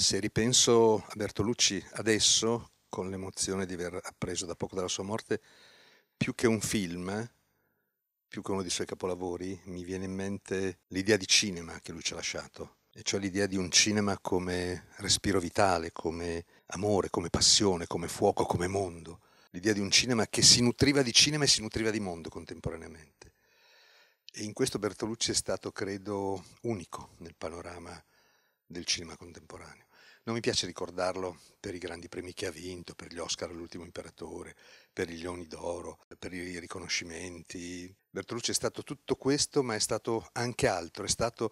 Se ripenso a Bertolucci adesso, con l'emozione di aver appreso da poco della sua morte, più che un film, più che uno dei suoi capolavori, mi viene in mente l'idea di cinema che lui ci ha lasciato, e cioè l'idea di un cinema come respiro vitale, come amore, come passione, come fuoco, come mondo. L'idea di un cinema che si nutriva di cinema e si nutriva di mondo contemporaneamente. E in questo Bertolucci è stato, credo, unico nel panorama del cinema contemporaneo. Non mi piace ricordarlo per i grandi premi che ha vinto, per gli Oscar all'ultimo imperatore, per i Leoni d'Oro, per i riconoscimenti. Bertolucci è stato tutto questo, ma è stato anche altro, è stato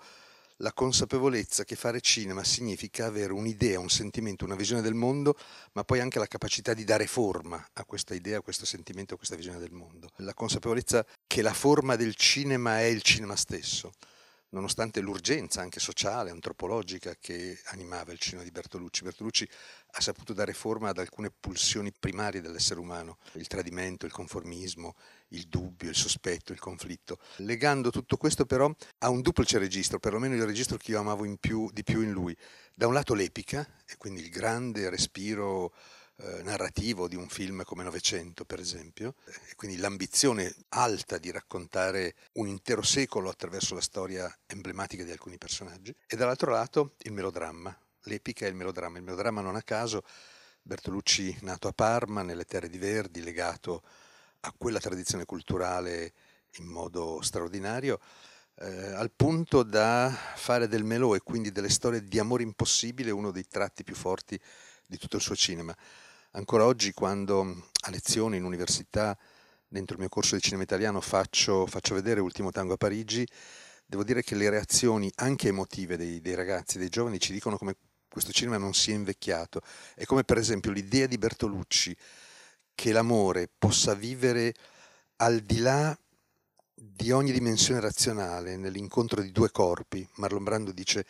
la consapevolezza che fare cinema significa avere un'idea, un sentimento, una visione del mondo, ma poi anche la capacità di dare forma a questa idea, a questo sentimento, a questa visione del mondo. La consapevolezza che la forma del cinema è il cinema stesso, nonostante l'urgenza anche sociale, antropologica che animava il cinema di Bertolucci. Bertolucci ha saputo dare forma ad alcune pulsioni primarie dell'essere umano, il tradimento, il conformismo, il dubbio, il sospetto, il conflitto, legando tutto questo però a un duplice registro, perlomeno il registro che io amavo di più in lui. Da un lato l'epica, e quindi il grande respiro narrativo di un film come Novecento, per esempio, e quindi l'ambizione alta di raccontare un intero secolo attraverso la storia emblematica di alcuni personaggi, e dall'altro lato il melodramma, l'epica e il melodramma. Il melodramma, non a caso, Bertolucci nato a Parma, nelle terre di Verdi, legato a quella tradizione culturale in modo straordinario, al punto da fare del melò e quindi delle storie di amore impossibile uno dei tratti più forti di tutto il suo cinema. Ancora oggi, quando a lezioni in università, dentro il mio corso di cinema italiano, faccio vedere Ultimo tango a Parigi, devo dire che le reazioni anche emotive dei ragazzi, dei giovani, ci dicono come questo cinema non sia invecchiato, e come per esempio l'idea di Bertolucci che l'amore possa vivere al di là di ogni dimensione razionale, nell'incontro di due corpi. Marlon Brando dice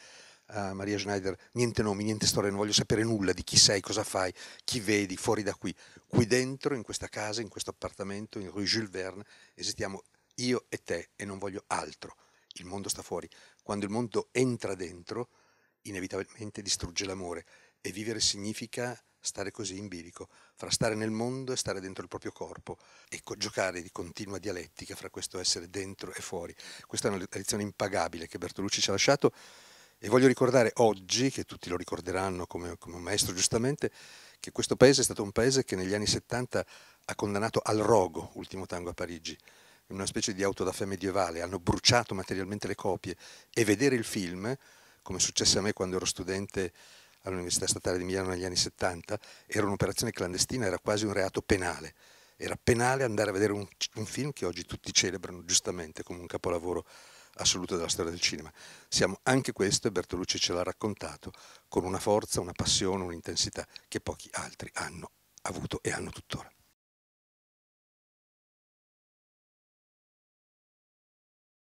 a Maria Schneider: niente nomi, niente storie, non voglio sapere nulla di chi sei, cosa fai, chi vedi, fuori da qui. Qui dentro, in questa casa, in questo appartamento, in Rue Jules Verne, esistiamo io e te, e non voglio altro. Il mondo sta fuori. Quando il mondo entra dentro, inevitabilmente distrugge l'amore, e vivere significa stare così in bilico, fra stare nel mondo e stare dentro il proprio corpo, e giocare di continua dialettica fra questo essere dentro e fuori. Questa è una lezione impagabile che Bertolucci ci ha lasciato. E voglio ricordare oggi, che tutti lo ricorderanno come un maestro giustamente, che questo paese è stato un paese che negli anni 70 ha condannato al rogo Ultimo tango a Parigi, in una specie di auto da fè medievale. Hanno bruciato materialmente le copie, e vedere il film, come successe a me quando ero studente all'Università Statale di Milano negli anni 70, era un'operazione clandestina, era quasi un reato penale. Era penale andare a vedere un film che oggi tutti celebrano giustamente come un capolavoro assoluto della storia del cinema. Siamo anche questo, e Bertolucci ce l'ha raccontato con una forza, una passione, un'intensità che pochi altri hanno avuto e hanno tuttora.